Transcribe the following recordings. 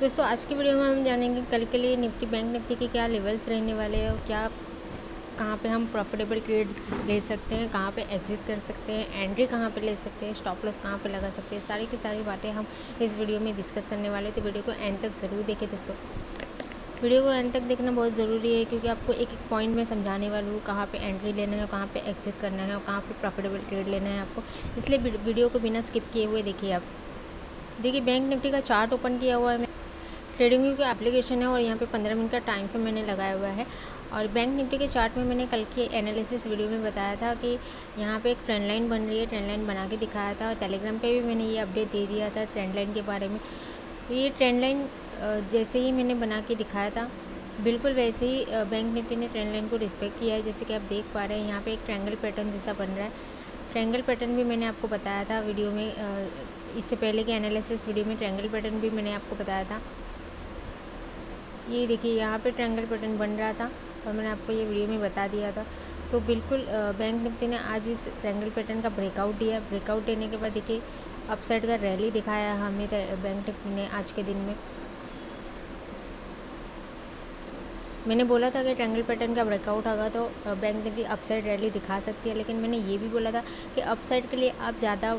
दोस्तों आज की वीडियो में हम जानेंगे कल के लिए निफ्टी बैंक निफ्टी के क्या लेवल्स रहने वाले हैं और क्या कहाँ पे हम प्रॉफिटेबल ट्रेड ले सकते हैं, कहाँ पे एग्जिट कर सकते हैं, एंट्री कहाँ पे ले सकते हैं, स्टॉप लॉस कहाँ पे लगा सकते हैं, सारी की सारी बातें हम इस वीडियो में डिस्कस करने वाले हैं। तो वीडियो को एंड तक ज़रूर देखें दोस्तों। वीडियो को एंड तक देखना बहुत ज़रूरी है क्योंकि आपको एक एक पॉइंट में समझाने वाली हूँ कहाँ पे एंट्री लेना है और कहाँ पे एग्जिट करना है और कहाँ पे प्रॉफिटेबल ट्रेड लेना है आपको, इसलिए वीडियो को बिना स्किप किए हुए देखिए। आप देखिए बैंक निफ्टी का चार्ट ओपन किया हुआ है, ट्रेडिंग व्यू का एप्लीकेशन है और यहाँ पे 15 मिनट का टाइम फ्रेम मैंने लगाया हुआ है। और बैंक निफ्टी के चार्ट में मैंने कल के एनालिसिस वीडियो में बताया था कि यहाँ पे एक ट्रेंड लाइन बन रही है, ट्रेंड लाइन बना के दिखाया था और टेलीग्राम पे भी मैंने ये अपडेट दे दिया था ट्रेंड लाइन के बारे में। ये ट्रेंड लाइन जैसे ही मैंने बना के दिखाया था बिल्कुल वैसे ही बैंक निफ्टी ने ट्रेंड लाइन को रिस्पेक्ट किया है। जैसे कि आप देख पा रहे हैं यहाँ पर एक ट्रायंगल पैटर्न जैसा बन रहा है। ट्रायंगल पैटर्न भी मैंने आपको बताया था वीडियो में, इससे पहले के एनालिसिस वीडियो में ट्रायंगल पैटर्न भी मैंने आपको बताया था। ये देखिए यहाँ पे ट्रायंगल पैटर्न बन रहा था और मैंने आपको ये वीडियो में बता दिया था। तो बिल्कुल बैंक निफ्टी ने आज इस ट्रायंगल पैटर्न का ब्रेकआउट दिया। ब्रेकआउट देने के बाद देखिए अपसाइड का रैली दिखाया हमने बैंक निफ्टी ने आज के दिन में। मैंने बोला था कि ट्रायंगल पैटर्न का ब्रेकआउट होगा तो बैंक निफ्टी अपसाइड रैली दिखा सकती है, लेकिन मैंने ये भी बोला था कि अपसाइड के लिए आप ज़्यादा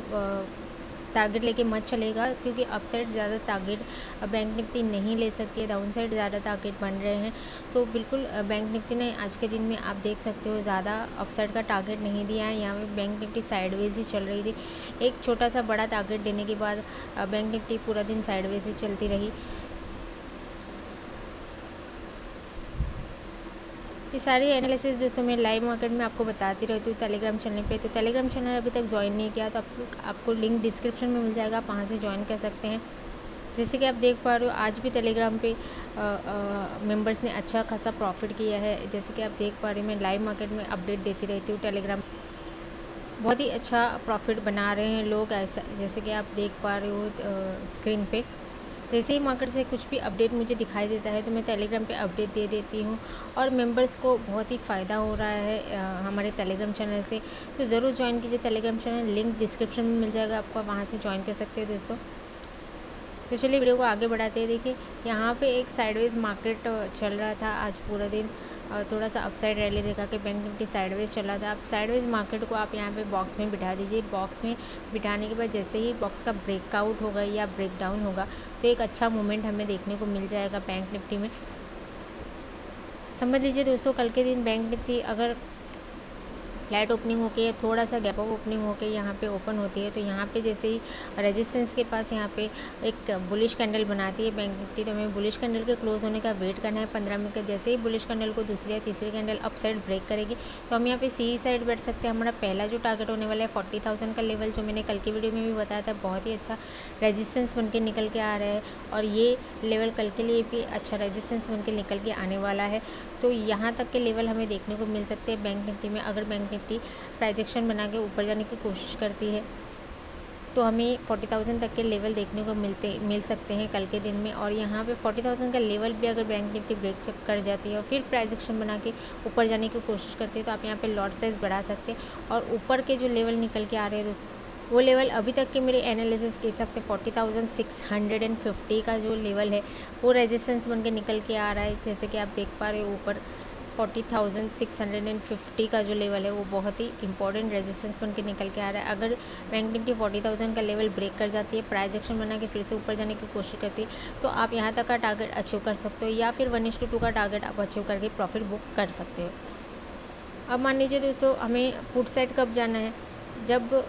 टारगेट लेके मत चलेगा क्योंकि अपसाइड ज़्यादा टारगेट बैंक निफ्टी नहीं ले सकती है, डाउनसाइड ज़्यादा टारगेट बन रहे हैं। तो बिल्कुल बैंक निफ्टी ने आज के दिन में आप देख सकते हो ज़्यादा अपसाइड का टारगेट नहीं दिया है। यहाँ पे बैंक निफ्टी साइडवेज ही चल रही थी, एक छोटा सा बड़ा टारगेट देने के बाद बैंक निफ्टी पूरा दिन साइडवेज ही चलती रही। ये सारी एनालिसिस दोस्तों मैं लाइव मार्केट में आपको बताती रहती हूँ टेलीग्राम चैनल पे। तो टेलीग्राम चैनल अभी तक ज्वाइन नहीं किया तो आपको लिंक डिस्क्रिप्शन में मिल जाएगा, आप वहाँ से ज्वाइन कर सकते हैं। जैसे कि आप देख पा रहे हो आज भी टेलीग्राम पे मेंबर्स ने अच्छा खासा प्रॉफिट किया है। जैसे कि आप देख पा रहे हो मैं लाइव मार्केट में अपडेट देती रहती हूँ, टेलीग्राम बहुत ही अच्छा प्रॉफिट बना रहे हैं लोग, ऐसा जैसे कि आप देख पा रहे हो स्क्रीन पर। जैसे ही मार्केट से कुछ भी अपडेट मुझे दिखाई देता है तो मैं टेलीग्राम पे अपडेट दे देती हूँ और मेंबर्स को बहुत ही फ़ायदा हो रहा है हमारे टेलीग्राम चैनल से। तो ज़रूर ज्वाइन कीजिए टेलीग्राम चैनल, लिंक डिस्क्रिप्शन में मिल जाएगा, आपको वहाँ से ज्वाइन कर सकते हो दोस्तों। तो चलिए वीडियो को आगे बढ़ाते हैं। देखिए यहाँ पे एक साइडवेज मार्केट चल रहा था आज पूरा दिन, थोड़ा सा अपसाइड रैली देखा कि बैंक निफ्टी साइडवेज चला था। आप साइडवेज मार्केट को आप यहाँ पे बॉक्स में बिठा दीजिए। बॉक्स में बिठाने के बाद जैसे ही बॉक्स का ब्रेकआउट होगा या ब्रेकडाउन होगा तो एक अच्छा मूवमेंट हमें देखने को मिल जाएगा बैंक निफ्टी में। समझ लीजिए दोस्तों कल के दिन बैंक निफ्टी अगर फ्लैट ओपनिंग होके या थोड़ा सा गैप अप ओपनिंग होके यहाँ पे ओपन होती है तो यहाँ पे जैसे ही रेजिस्टेंस के पास यहाँ पे एक बुलिश कैंडल बनाती है बैंक निफ्टी, तो हमें बुलिश कैंडल के क्लोज होने का वेट करना है 15 मिनट का। जैसे ही बुलिश कैंडल को दूसरी या तीसरी कैंडल अपसाइड ब्रेक करेगी तो हम यहाँ पे सी साइड बैठ सकते हैं। हमारा पहला जो टारगेट होने वाला है 40,000 का लेवल, जो मैंने कल की वीडियो में भी बताया था, बहुत ही अच्छा रेजिस्टेंस बन के निकल के आ रहा है और ये लेवल कल के लिए भी अच्छा रेजिस्टेंस बन के निकल के आने वाला है। तो यहाँ तक के लेवल हमें देखने को मिल सकते हैं बैंक निफ्टी में। अगर बैंक निफ्टी प्राइजेक्शन बना के ऊपर जाने की कोशिश करती है तो हमें 40,000 तक के लेवल देखने को मिल सकते हैं कल के दिन में। और यहाँ पे 40,000 का लेवल भी अगर बैंक निफ्टी ब्रेक कर जाती है और फिर प्राइजेक्शन बना के ऊपर जाने की कोशिश करती है तो आप यहाँ पे लॉट साइज बढ़ा सकते हैं। और ऊपर के जो लेवल निकल के आ रहे हैं वो लेवल अभी तक के मेरे एनालिसिस के हिसाब से 40,650 का जो लेवल है वो रेजिस्टेंस बन के निकल के आ रहा है। जैसे कि आप देख पा रहे हो ऊपर 40,650 का जो लेवल है वो बहुत ही इंपॉर्टेंट रेजिस्टेंस बन के निकल के आ रहा है। अगर बैंक निफ्टी 40,000 का लेवल ब्रेक कर जाती है, प्राइस एक्शन बना के फिर से ऊपर जाने की कोशिश करती है तो आप यहाँ तक का टारगेट अचीव कर सकते हो या फिर 1:2 का टारगेट आप अचीव करके प्रॉफिट बुक कर सकते हो। अब मान लीजिए दोस्तों हमें पुट साइड कब जाना है, जब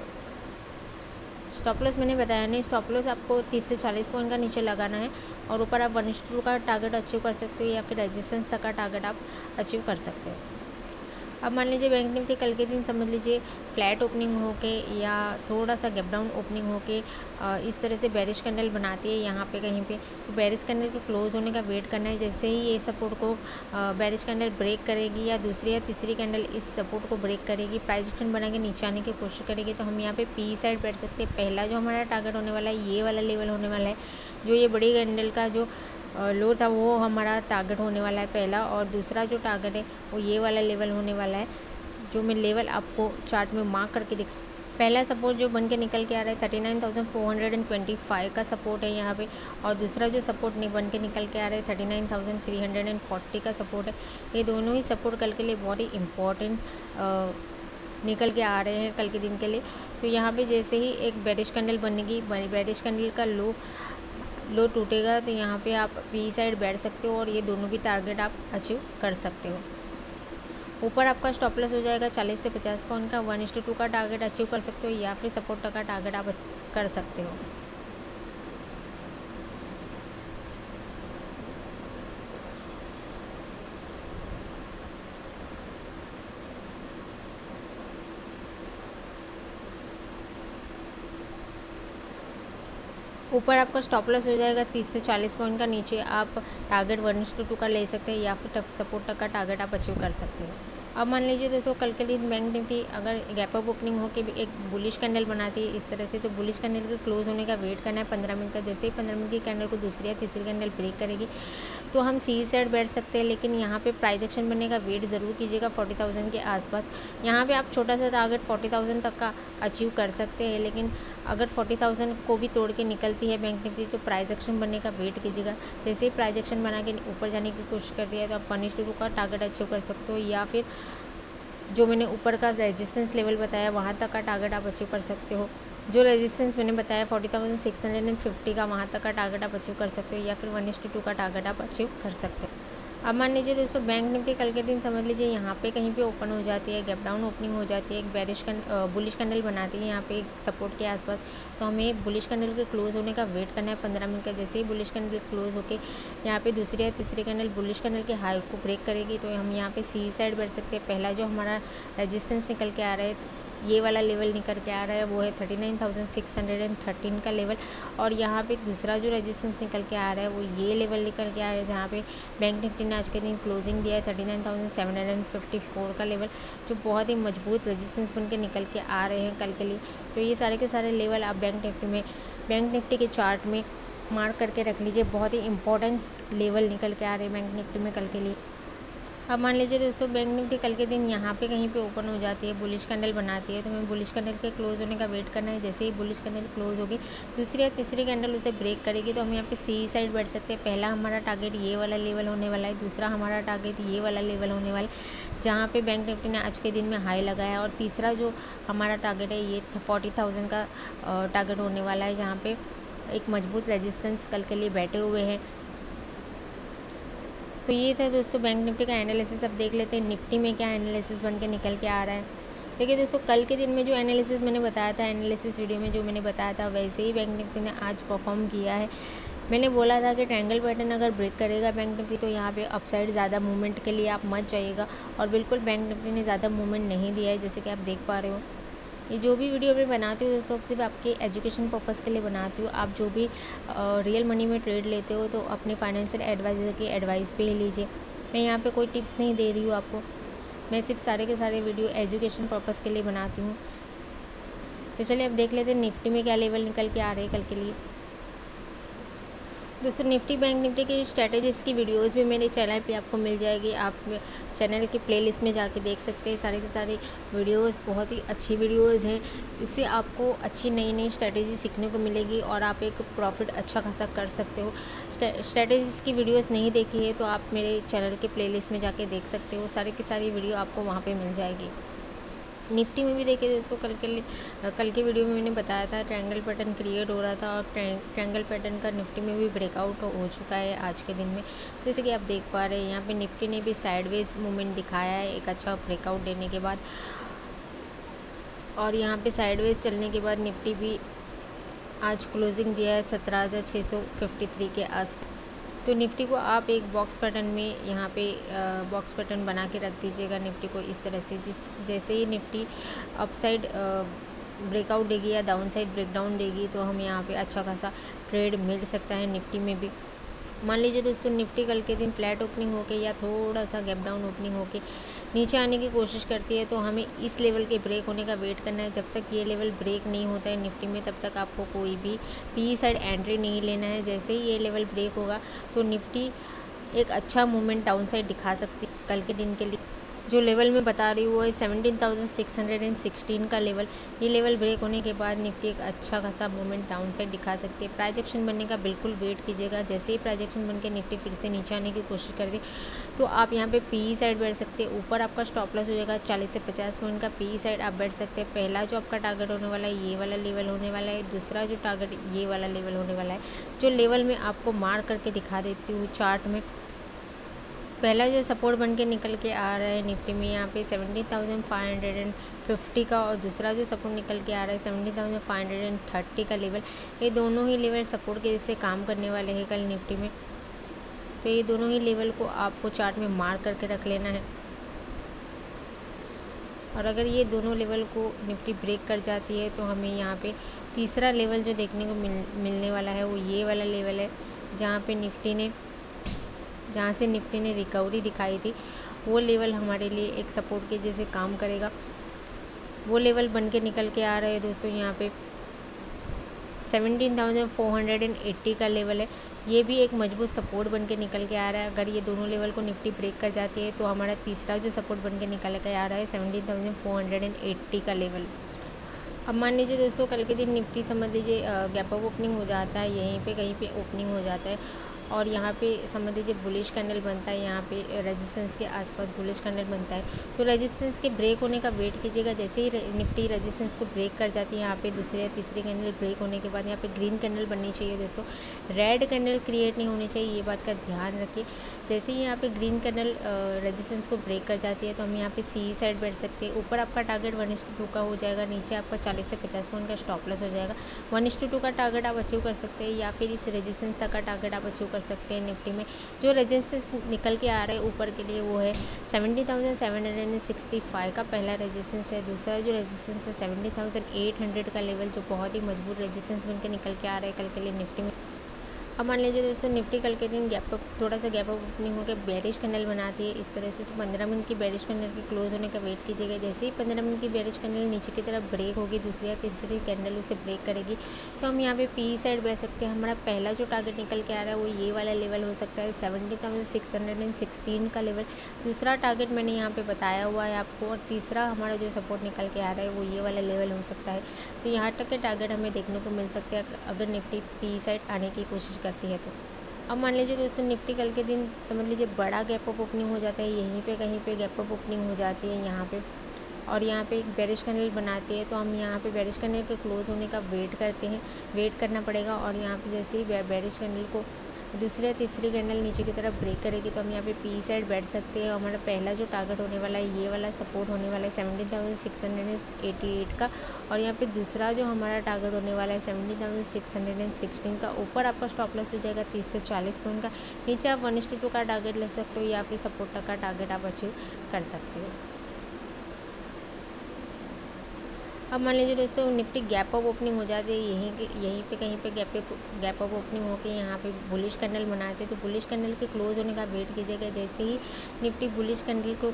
स्टॉप लॉस मैंने बताया नहीं, स्टॉप लॉस आपको 30 से 40 पॉइंट का नीचे लगाना है और ऊपर आप 1:2 का टारगेट अचीव कर सकते हो या फिर रेजिस्टेंस तक का टारगेट आप अचीव कर सकते हो। अब मान लीजिए बैंक निफ्टी कल के दिन समझ लीजिए फ्लैट ओपनिंग होके या थोड़ा सा गैप डाउन ओपनिंग होके इस तरह से बैरिश कैंडल बनाती है यहाँ पे कहीं पे, तो बैरिश कैंडल के क्लोज होने का वेट करना है। जैसे ही ये सपोर्ट को बैरिश कैंडल ब्रेक करेगी या दूसरी या तीसरी कैंडल इस सपोर्ट को ब्रेक करेगी, प्राइस एक्शन बना के नीचे आने की कोशिश करेगी तो हम यहाँ पर पी साइड बैठ सकते हैं। पहला जो हमारा टारगेट होने वाला है ये वाला लेवल होने वाला है, जो ये बड़ी कैंडल का जो लो था वो हमारा टारगेट होने वाला है पहला, और दूसरा जो टारगेट है वो ये वाला लेवल होने वाला है जो मैं लेवल आपको चार्ट में मार्क करके दिखा पहला सपोर्ट जो बन के निकल के आ रहा है 39,425 का सपोर्ट है यहाँ पे, और दूसरा जो सपोर्ट बन के निकल के आ रहा है 39,340 का सपोर्ट है। ये दोनों ही सपोर्ट कल के लिए बहुत ही इम्पोर्टेंट निकल के आ रहे हैं कल के दिन के लिए। तो यहाँ पे जैसे ही एक बेरिश कैंडल बनेगी, बेरिश कैंडल का लो टूटेगा तो यहाँ पे आप पी साइड बैठ सकते हो और ये दोनों भी टारगेट आप अचीव कर सकते हो। ऊपर आपका स्टॉप लॉस हो जाएगा 40 से 50 पॉइंट का, 1:2 का टारगेट अचीव कर सकते हो या फिर सपोर्ट का टारगेट आप कर सकते हो। ऊपर आपका स्टॉप लॉस हो जाएगा 30 से 40 पॉइंट का, नीचे आप टारगेट 1:2 का ले सकते हैं या फिर सपोर्ट का टारगेट आप अचीव कर सकते हो। अब मान लीजिए दोस्तों कल के लिए बैंक निफ्टी अगर गैप अप ओपनिंग होकर भी एक बुलिश कैंडल बनाती है इस तरह से, तो बुलिश कैंडल के क्लोज होने का वेट करना है 15 मिनट का। जैसे ही 15 मिनट की कैंडल को दूसरी या तीसरी कैंडल ब्रेक करेगी तो हम सी साइड बैठ सकते हैं, लेकिन यहाँ पे प्राइस एक्शन बनने का वेट ज़रूर कीजिएगा 40,000 के आसपास। यहाँ पे आप छोटा सा टारगेट 40,000 तक का अचीव कर सकते हैं, लेकिन अगर 40,000 को भी तोड़ के निकलती है बैंक निफ्टी तो प्राइस एक्शन बनने का वेट कीजिएगा। जैसे ही प्राइस एक्शन बना के ऊपर जाने की कोशिश करती है तो आप 1:2 का टारगेट अचीव कर सकते हो या फिर जो मैंने ऊपर का रेजिस्टेंस लेवल बताया वहाँ तक का टारगेट आप अचीव कर सकते हो। जो रेजिस्टेंस मैंने बताया 40,650 का, वहाँ तक का टारगेट आप अचीव कर सकते हो या फिर 1:2 का टारगेट आप अचीव कर सकते हो। अब मान लीजिए दोस्तों बैंक निफ्टी कल के दिन समझ लीजिए यहाँ पे कहीं पे ओपन हो जाती है, गैप डाउन ओपनिंग हो जाती है, एक बुलिश कैंडल बनाती है यहाँ पे सपोर्ट के आसपास, तो हमें बुलिश कैंडल के क्लोज होने का वेट करना है 15 मिनट का। जैसे ही बुलिश कैंडल क्लोज होकर यहाँ पे दूसरी या तीसरी कैंडल बुलिश कैंडल के हाई को ब्रेक करेगी तो हम यहाँ पे सी साइड बैठ सकते हैं। पहला जो हमारा रेजिस्टेंस निकल के आ रहा है, ये वाला लेवल निकल के आ रहा है, वो है 39,613 का लेवल, और यहाँ पे दूसरा जो रेजिस्टेंस निकल के आ रहा है वो ये लेवल निकल के आ रहा है जहाँ पे बैंक निफ्टी ने आज के दिन क्लोजिंग दिया है 39,754 का लेवल, जो बहुत ही मजबूत रेजिस्टेंस बन के निकल के आ रहे हैं कल के लिए। तो ये सारे के सारे लेवल आप बैंक निफ्टी के चार्ट में मार्क करके रख लीजिए, बहुत ही इंपॉर्टेंट लेवल निकल के आ रहे हैं बैंक निफ्टी में कल के लिए। अब मान लीजिए दोस्तों बैंक निफ्टी कल के दिन यहाँ पे कहीं पे ओपन हो जाती है, बुलिश कैंडल बनाती है, तो हमें बुलिश कैंडल के क्लोज होने का वेट करना है। जैसे ही बुलिश कैंडल क्लोज होगी दूसरी या तीसरी कैंडल उसे ब्रेक करेगी तो हम यहाँ पे सी साइड बैठ सकते हैं। पहला हमारा टारगेट ये वाला लेवल होने वाला है, दूसरा हमारा टारगेट ये वाला लेवल होने वाला है जहाँ पर बैंक निफ्टी ने आज के दिन में हाई लगाया, और तीसरा जो हमारा टारगेट है ये 40,000 का टारगेट होने वाला है जहाँ पर एक मजबूत रेजिस्टेंस कल के लिए बैठे हुए हैं। तो ये था दोस्तों बैंक निफ्टी का एनालिसिस। अब देख लेते हैं निफ्टी में क्या एनालिसिस बन के निकल के आ रहा है। देखिए दोस्तों कल के दिन में जो एनालिसिस मैंने बताया था, एनालिसिस वीडियो में जो मैंने बताया था वैसे ही बैंक निफ्टी ने आज परफॉर्म किया है। मैंने बोला था कि ट्रायंगल पैटर्न अगर ब्रेक करेगा बैंक निफ्टी तो यहाँ पे अपसाइड ज़्यादा मूवमेंट के लिए आप मत जाइएगा, और बिल्कुल बैंक निफ्टी ने ज़्यादा मूवमेंट नहीं दिया है जैसे कि आप देख पा रहे हो। ये जो भी वीडियो मैं बनाती हूँ दोस्तों सिर्फ आपके एजुकेशन पर्पज़ के लिए बनाती हूँ। आप जो भी रियल मनी में ट्रेड लेते हो तो अपने फाइनेंशियल एडवाइज़र की एडवाइस पे ही लीजिए, मैं यहाँ पे कोई टिप्स नहीं दे रही हूँ आपको, मैं सिर्फ सारे के सारे वीडियो एजुकेशन पर्पज़ के लिए बनाती हूँ। तो चलिए अब देख लेते हैं निफ्टी में क्या लेवल निकल के आ रहे हैं कल के लिए। दोस्तों निफ्टी बैंक निफ्टी की स्ट्रैटेजीज़ की वीडियोस भी मेरे चैनल पे आपको मिल जाएगी, आप चैनल के प्लेलिस्ट में जाके देख सकते हैं, सारे के सारे वीडियोस बहुत ही अच्छी वीडियोस हैं। इससे आपको अच्छी नई नई स्ट्रैटेजी सीखने को मिलेगी और आप एक प्रॉफिट अच्छा खासा कर सकते हो। स्ट्रैटेजीज़ की वीडियोस नहीं देखी है तो आप मेरे चैनल के प्लेलिस्ट में जाके देख सकते हो, सारी की सारी वीडियो आपको वहाँ पर मिल जाएगी। निफ्टी में भी देखिए दोस्तों कल के वीडियो में मैंने बताया था ट्रायंगल पैटर्न क्रिएट हो रहा था, और ट्रायंगल पैटर्न का निफ्टी में भी ब्रेकआउट हो चुका है आज के दिन में। जैसे कि आप देख पा रहे हैं यहाँ पे निफ्टी ने भी साइडवेज मूवमेंट दिखाया है एक अच्छा ब्रेकआउट देने के बाद, और यहाँ पे साइडवेज चलने के बाद निफ्टी भी आज क्लोजिंग दिया है 17,653 के आसपास। तो निफ्टी को आप एक बॉक्स पैटर्न में यहाँ पे बॉक्स पैटर्न बना के रख दीजिएगा निफ्टी को इस तरह से, जैसे ही निफ्टी अपसाइड ब्रेकआउट देगी या डाउनसाइड ब्रेकडाउन देगी तो हमें यहाँ पे अच्छा खासा ट्रेड मिल सकता है निफ्टी में भी। मान लीजिए दोस्तों निफ्टी कल के दिन फ्लैट ओपनिंग होके या थोड़ा सा गैप डाउन ओपनिंग होके नीचे आने की कोशिश करती है तो हमें इस लेवल के ब्रेक होने का वेट करना है। जब तक ये लेवल ब्रेक नहीं होता है निफ्टी में तब तक आपको कोई भी पी साइड एंट्री नहीं लेना है। जैसे ही ये लेवल ब्रेक होगा तो निफ्टी एक अच्छा मूवमेंट डाउन साइड दिखा सकती है कल के दिन के लिए। जो लेवल मैं बता रही हूँ वो है 17,616 का लेवल। ये लेवल ब्रेक होने के बाद निफ्टी एक अच्छा खासा मूवमेंट डाउन साइड दिखा सकती है। प्राइजेक्शन बनने का बिल्कुल वेट कीजिएगा, जैसे ही प्राइजेक्शन बनकर निफ्टी फिर से नीचे आने की कोशिश कर दी तो आप यहाँ पे पीई साइड बैठ सकते हैं। ऊपर आपका स्टॉप लॉस हो जाएगा 40 से 50 पॉइंट का, पीई साइड आप बैठ सकते हैं। पहला जो आपका टारगेट होने वाला है ये वाला लेवल होने वाला है, दूसरा जो टारगेट ये वाला लेवल होने वाला है। जो लेवल मैं आपको मार्क करके दिखा देती हूँ चार्ट में, पहला जो सपोर्ट बन के निकल के आ रहा है निफ्टी में यहाँ पे 17,550 का, और दूसरा जो सपोर्ट निकल के आ रहा है 17,530 का लेवल। ये दोनों ही लेवल सपोर्ट के जैसे काम करने वाले हैं कल निफ्टी में, तो ये दोनों ही लेवल को आपको चार्ट में मार्क करके रख लेना है। और अगर ये दोनों लेवल को निफ्टी ब्रेक कर जाती है तो हमें यहाँ पे तीसरा लेवल जो देखने को मिलने वाला है वो ये वाला लेवल है, जहाँ से निफ्टी ने रिकवरी दिखाई थी। वो लेवल हमारे लिए एक सपोर्ट के जैसे काम करेगा। वो लेवल बन के निकल के आ रहा है दोस्तों यहाँ पे 17,480 का लेवल है। ये भी एक मजबूत सपोर्ट बन के निकल के आ रहा है। अगर ये दोनों लेवल को निफ्टी ब्रेक कर जाती है तो हमारा तीसरा जो सपोर्ट बन के निकल के आ रहा है 17,480 का लेवल। अब मान लीजिए दोस्तों कल के दिन निफ्टी समझ लीजिए गैप अप ओपनिंग हो जाता है, यहीं पे कहीं पे ओपनिंग हो जाता है और यहाँ पे समझ लीजिए बुलिश कैंडल बनता है, यहाँ पे रेजिस्टेंस के आसपास बुलिश कैंडल बनता है, तो रेजिस्टेंस के ब्रेक होने का वेट कीजिएगा। जैसे ही निफ्टी रेजिस्टेंस को ब्रेक कर जाती है, यहाँ पे दूसरे या तीसरे कैंडल ब्रेक होने के बाद यहाँ पे ग्रीन कैंडल बननी चाहिए दोस्तों, रेड कैंडल क्रिएट नहीं होनी चाहिए, ये बात का ध्यान रखिए। जैसे ही यहाँ पर ग्रीन कैंडल रेजिस्टेंस को ब्रेक कर जाती है तो हम यहाँ पर सी साइड बैठ सकते हैं। ऊपर आपका टारगेट 1:2 का हो जाएगा, नीचे आपका 40 से 50 पॉइंट का स्टॉप लॉस हो जाएगा। 1:2 का टारगेट आप अचीव कर सकते हैं या फिर इस रेजिस्टेंस तक का टारगेट आप अचीव सकते हैं। निफ्टी में जो रेजिस्टेंस निकल के आ रहा है ऊपर के लिए वो है 70,765 का पहला रेजिस्टेंस है, दूसरा जो रेजिस्टेंस है 70,800 का लेवल, जो बहुत ही मजबूत रेजिस्टेंस बनकर निकल के आ रहा है कल के लिए निफ्टी में। अब मान लीजिए दोस्तों निफ्टी कल के दिन गैप अप, थोड़ा सा गैप अप ओपनिंग होकर बेरिश कैंडल बनाती है इस तरह से, तो 15 मिनट की बेरिश कैंडल के क्लोज होने का वेट कीजिएगा। जैसे ही 15 मिनट की बेरिश कैंडल नीचे की तरफ ब्रेक होगी, दूसरी या तीसरी कैंडल उसे ब्रेक करेगी तो हम यहाँ पे पी साइड बैठ सकते हैं। हमारा पहला जो टारगेट निकल के आ रहा है वो ये वाला लेवल हो सकता है 17,616 का लेवल, दूसरा टारगेट मैंने यहाँ पर बताया हुआ है आपको, और तीसरा हमारा जो सपोर्ट निकल के आ रहा है वो ये वाला लेवल हो सकता है। तो यहाँ तक के टारगेट हमें देखने को मिल सकते हैं अगर निफ्टी पी साइड आने की कोशिश करती है तो। अब मान लीजिए दोस्तों निफ्टी कल के दिन समझ लीजिए बड़ा गैप अप ओपनिंग हो जाता है, यहीं पे कहीं पे गैप अप ओपनिंग हो जाती है यहाँ पे, और यहाँ पे एक बेरिश कैंडल बनाती है तो हम यहाँ पे बेरिश कैंडल के क्लोज होने का वेट करते हैं, वेट करना पड़ेगा। और यहाँ पे जैसे ही बेरिश कैंडल को दूसरी या तीसरी कैंडल नीचे की तरफ ब्रेक करेगी तो हम यहाँ पे पी साइड बैठ सकते हैं। हमारा पहला जो टारगेट होने वाला है ये वाला सपोर्ट होने वाला है 17,688 का, और यहाँ पे दूसरा जो हमारा टारगेट होने वाला है 17,616 का। ऊपर आपका स्टॉप लॉस हो जाएगा 30 से 40 पॉइंट का, नीचे आप 1:2 का टारगेट ले सकते हो या फिर सपोर्ट तक का टारगेट आप अचीव कर सकते हो। अब मान लीजिए दोस्तों निफ्टी गैप अप ओपनिंग हो जाती है, यहीं पे कहीं पे गैप अप ओपनिंग होकर यहाँ पे बुलिश कैंडल बनाते हैं, तो बुलिश कैंडल के क्लोज होने का वेट कीजिएगा। जैसे ही निफ्टी बुलिश कैंडल को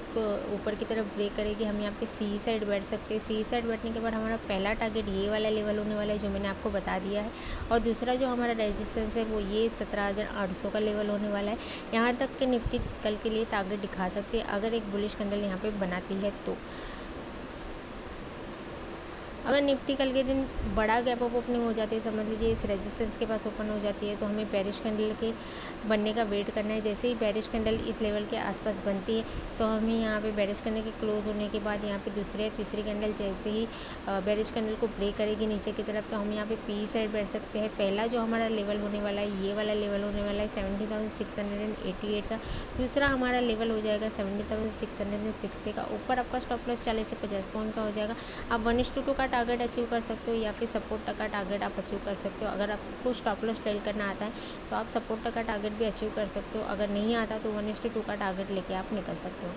ऊपर की तरफ ब्रेक करेगी हम यहाँ पे सी साइड बैठ सकते हैं। सी साइड बैठने के बाद हमारा पहला टारगेट ये वाला लेवल होने वाला है जो मैंने आपको बता दिया है, और दूसरा जो हमारा रेजिस्टेंस है वो ये 17,800 का लेवल होने वाला है। यहाँ तक के निफ्टी कल के लिए टारगेट दिखा सकते हैं अगर एक बुलिश कैंडल यहाँ पर बनाती है तो। अगर निफ्टी कल के दिन बड़ा गैप अप ओपनिंग हो जाती है, समझ लीजिए इस रेजिस्टेंस के पास ओपन हो जाती है, तो हमें बेरिश कैंडल के बनने का वेट करना है। जैसे ही बेरिश कैंडल इस लेवल के आसपास बनती है तो हमें यहाँ पे बेरिश कैंडल के क्लोज होने के बाद यहाँ पे दूसरे या तीसरी कैंडल जैसे ही बेरिश कैंडल को ब्रेक करेगी नीचे की तरफ तो हम यहाँ पे पी साइड बैठ सकते हैं। पहला जो हमारा लेवल होने वाला है ये वाला लेवल होने वाला है 17,688 का, दूसरा हमारा लेवल हो जाएगा 17,660 का। ऊपर आपका स्टॉप लॉस 40 से 50 पॉइंट का हो जाएगा, आप 1:2 का टारगेट अचीव कर सकते हो या फिर सपोर्ट तक का टारगेट आप अचीव कर सकते हो। अगर आपको स्टॉप लॉस ट्रेल करना आता है तो आप सपोर्ट तक का टारगेट भी अचीव कर सकते हो, अगर नहीं आता तो 1:2 का टारगेट लेके आप निकल सकते हो।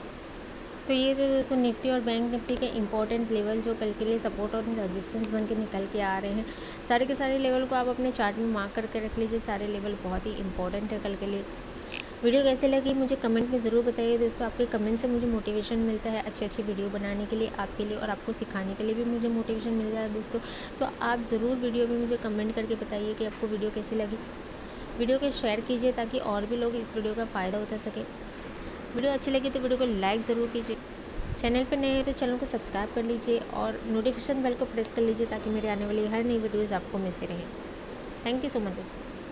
तो ये थे दोस्तों निफ्टी और बैंक निफ्टी के इंपॉर्टेंट लेवल जो कल के लिए सपोर्ट और रेजिस्टेंस बनकर निकल के आ रहे हैं। सारे के सारे लेवल को आप अपने चार्ट में मार्क करके रख लीजिए, सारे लेवल बहुत ही इंपॉर्टेंट है कल के लिए। वीडियो कैसे लगी मुझे कमेंट में ज़रूर बताइए दोस्तों, आपके कमेंट से मुझे मोटिवेशन मिलता है अच्छी अच्छी वीडियो बनाने के लिए, आपके लिए और आपको सिखाने के लिए भी मुझे मोटिवेशन मिल रहा है दोस्तों। तो आप ज़रूर वीडियो में मुझे कमेंट करके बताइए कि आपको वीडियो कैसी लगी। वीडियो को शेयर कीजिए ताकि और भी लोग इस वीडियो का फ़ायदा उठा सकें। वीडियो अच्छी लगी तो वीडियो को लाइक ज़रूर कीजिए। चैनल पर नए हैं तो चैनल को सब्सक्राइब कर लीजिए और नोटिफिकेशन बेल को प्रेस कर लीजिए ताकि मेरे आने वाली हर नई वीडियोज़ आपको मिलती रहें। थैंक यू सो मच दोस्तों।